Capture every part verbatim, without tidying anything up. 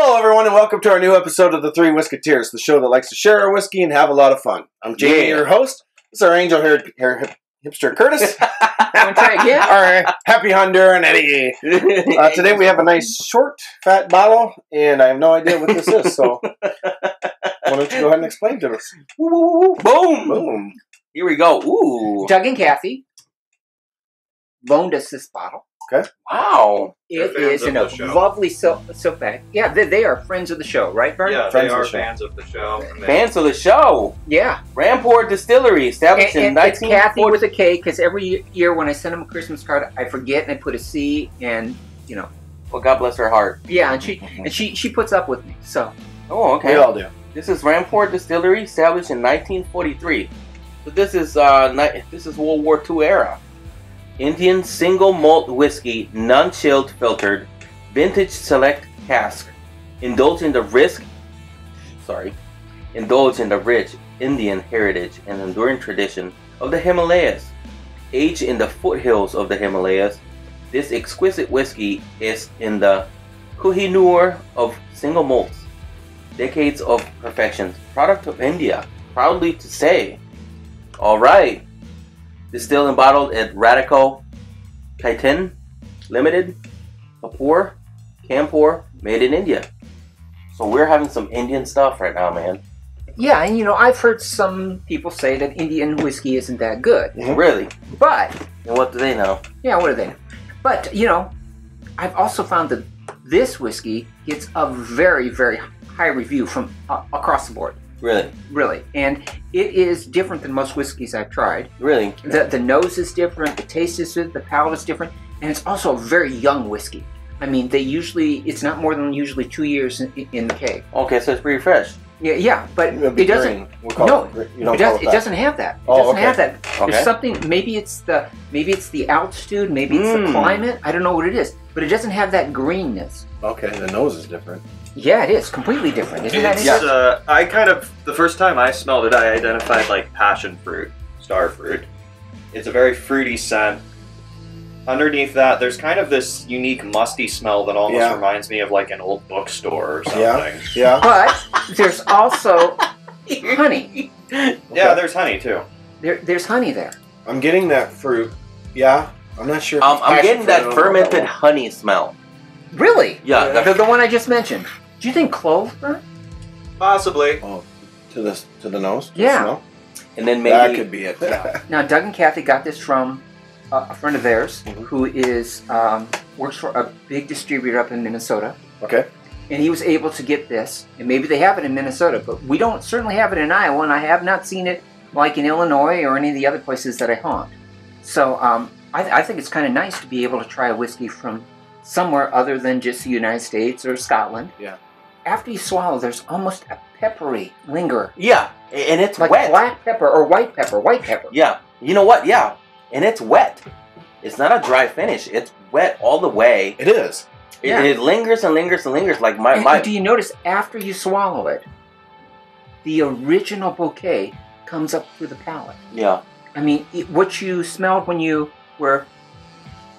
Hello, everyone, and welcome to our new episode of The Three Whisketeers, the show that likes to share our whiskey and have a lot of fun. I'm Jamie, yeah. your host. It's our angel-haired hipster Curtis. Our happy Honduran Eddie. Uh, today we have a nice, short, fat bottle, and I have no idea what this is, so why don't you go ahead and explain to us. Boom! Boom! Here we go. Ooh. Doug and Kathy loaned us this bottle. Okay. Wow. It is in a lovely silk bag. Yeah, they, they are friends of the show, right, Vern? Yeah, they are fans of the show. Fans of the show? Yeah. Rampur Distillery, established in nineteen forty. It's Kathy with a K, because every year when I send them a Christmas card, I forget and I put a C, and, you know. Well, God bless her heart. Yeah, and she and she, she puts up with me, so. Oh, okay. We all do. This is Rampur Distillery, established in nineteen forty-three. So this is, uh, ni this is World War Two era. Indian single malt whiskey, non-chilled, filtered, vintage select cask. Indulge in the risk, sorry, indulge in the rich Indian heritage and enduring tradition of the Himalayas. Aged in the foothills of the Himalayas, this exquisite whiskey is in the Koohinoor of single malts. Decades of perfection, product of India, proudly to say. All right. Distilled and bottled at Radico Khaitan Limited, Kapur, Kanpur, made in India. So we're having some Indian stuff right now, man. Yeah, and you know, I've heard some people say that Indian whiskey isn't that good. Really? But... And what do they know? Yeah, what do they know? But, you know, I've also found that this whiskey gets a very, very high review from uh, across the board. Really? Really. And it is different than most whiskeys I've tried. Really? The, the nose is different, the taste is different, the palate is different, and it's also a very young whiskey. I mean, they usually, it's not more than usually two years in, in the keg. Okay, so it's pretty fresh. Yeah, yeah, but it doesn't, we'll no, it, you don't it, does, it, it doesn't have that. It oh, doesn't okay. have that. There's okay. something, maybe it's the maybe it's the altitude, maybe it's mm. the climate, I don't know what it is, but it doesn't have that greenness. Okay, the nose is different. Yeah, it is completely different. Isn't it's, that uh, I kind of the first time I smelled it, I identified like passion fruit, star fruit. It's a very fruity scent. Underneath that, there's kind of this unique musty smell that almost yeah. reminds me of like an old bookstore or something. Yeah. yeah. But there's also honey. Okay. Yeah, there's honey too. There, there's honey there. I'm getting that fruit. Yeah, I'm not sure. Um, I'm getting that fermented that honey smell. Really? Yeah, yeah. The, the one I just mentioned. Do you think clove, Vern? Possibly. Oh, to the to the nose. To yeah. The smell? And then maybe that could be it. Yeah. Now, Doug and Kathy got this from a friend of theirs mm-hmm. who is um, works for a big distributor up in Minnesota. Okay. And he was able to get this, and maybe they have it in Minnesota, but we don't certainly have it in Iowa, and I have not seen it like in Illinois or any of the other places that I haunt. So um, I, th I think it's kind of nice to be able to try a whiskey from somewhere other than just the United States or Scotland. Yeah. After you swallow, there's almost a peppery linger. Yeah, and it's like wet. Black pepper or white pepper, white pepper. Yeah, you know what? Yeah, and it's wet. It's not a dry finish. It's wet all the way. It is. It, yeah. it lingers and lingers and lingers like my, and, my. And do you notice after you swallow it, the original bouquet comes up through the palate? Yeah. I mean, it, what you smelled when you were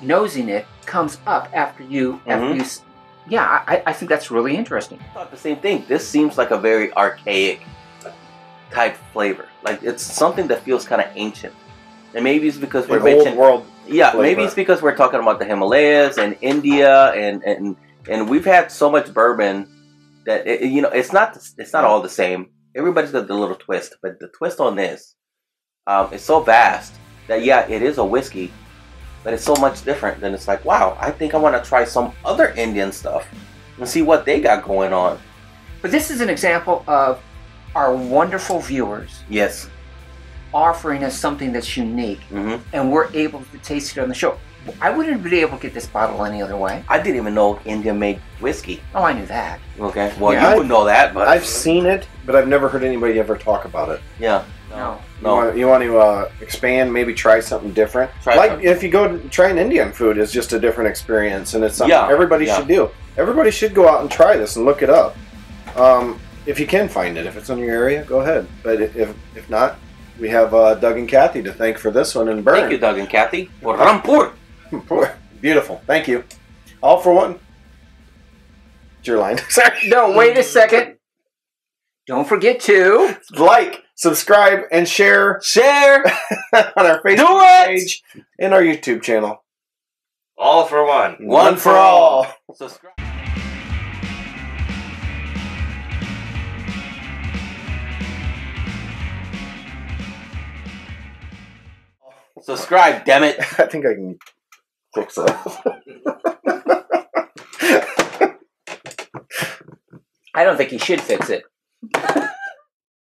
nosing it comes up after you, after mm-hmm. you yeah, I, I think that's really interesting. I thought the same thing. This seems like a very archaic type flavor. Like it's something that feels kind of ancient. And maybe it's because we're mentioning, old world yeah, flavor. Maybe it's because we're talking about the Himalayas and India and and and we've had so much bourbon that it, you know, it's not it's not all the same. Everybody's got the little twist, but the twist on this um, is so vast that yeah, it is a whiskey. But it's so much different than it's like, wow, I think I want to try some other Indian stuff and see what they got going on. But this is an example of our wonderful viewers. Yes. Offering us something that's unique. Mm-hmm. And we're able to taste it on the show. I wouldn't have been able to get this bottle any other way. I didn't even know India made whiskey. Oh, I knew that. Okay. Well, yeah, you wouldn't know that, but... I've seen it, but I've never heard anybody ever talk about it. Yeah. No. No. You want, you want to uh, expand, maybe try something different? Try like something. If you go to try an Indian food, it's just a different experience, and it's something yeah. everybody yeah. should do. Everybody should go out and try this and look it up. Um, if you can find it. If it's in your area, go ahead. But if, if not, we have uh, Doug and Kathy to thank for this one and Bern. Thank you, Doug and Kathy. For Rampur. Beautiful. Thank you. All for one. Your line. Sorry. No, wait a second. Don't forget to like, subscribe, and share. Share on our Facebook page and our YouTube channel. All for one. One, one for all. all. Subscribe. Subscribe, damn it. I think I can fix that. I don't think he should fix it.